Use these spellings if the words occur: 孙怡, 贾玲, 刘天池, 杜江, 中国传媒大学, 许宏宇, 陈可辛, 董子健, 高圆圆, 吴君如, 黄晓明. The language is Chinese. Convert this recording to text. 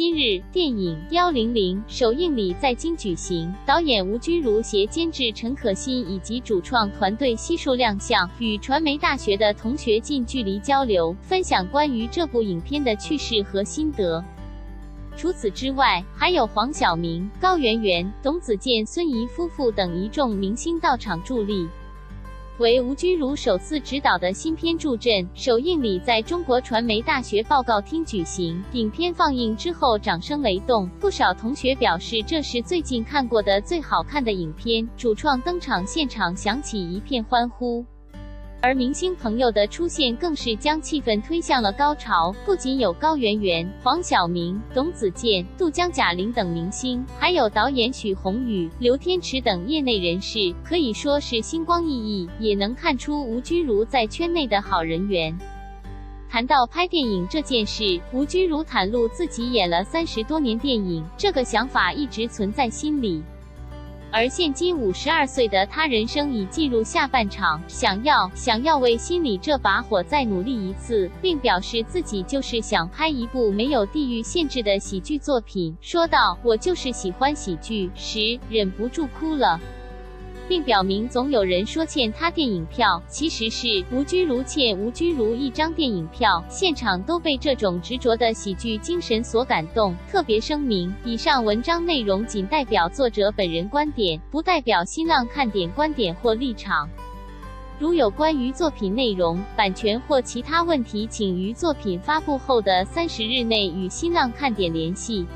今日电影《100》首映礼在京举行，导演吴君如携监制陈可辛以及主创团队悉数亮相，与传媒大学的同学近距离交流，分享关于这部影片的趣事和心得。 除此之外，还有黄晓明、高圆圆、董子健、孙怡夫妇等一众明星到场助力。为吴君如首次执导的新片助阵，首映礼在中国传媒大学报告厅举行。影片放映之后，掌声雷动，不少同学表示这是最近看过的最好看的影片。主创登场，现场响起一片欢呼。 而明星朋友的出现更是将气氛推向了高潮，不仅有高圆圆、黄晓明、董子健、杜江、贾玲等明星，还有导演许宏宇、刘天池等业内人士，可以说是星光熠熠，也能看出吴君如在圈内的好人缘。 谈到拍电影这件事，吴君如袒露自己演了30多年电影，这个想法一直存在心里。 而现今52岁的他，人生已进入下半场，想要为心里这把火再努力一次，并表示自己就是想拍一部没有地域限制的喜剧作品。说到我就是喜欢喜剧时，忍不住哭了，并表明总有人说欠他电影票，其实是吴君如欠吴君如一张电影票。现场都被这种执着的喜剧精神所感动，特别声明：以上文章内容仅代表作者本人观点，不代表新浪看点观点或立场。如有关于作品内容、版权或其他问题，请于作品发布后的30日内与新浪看点联系。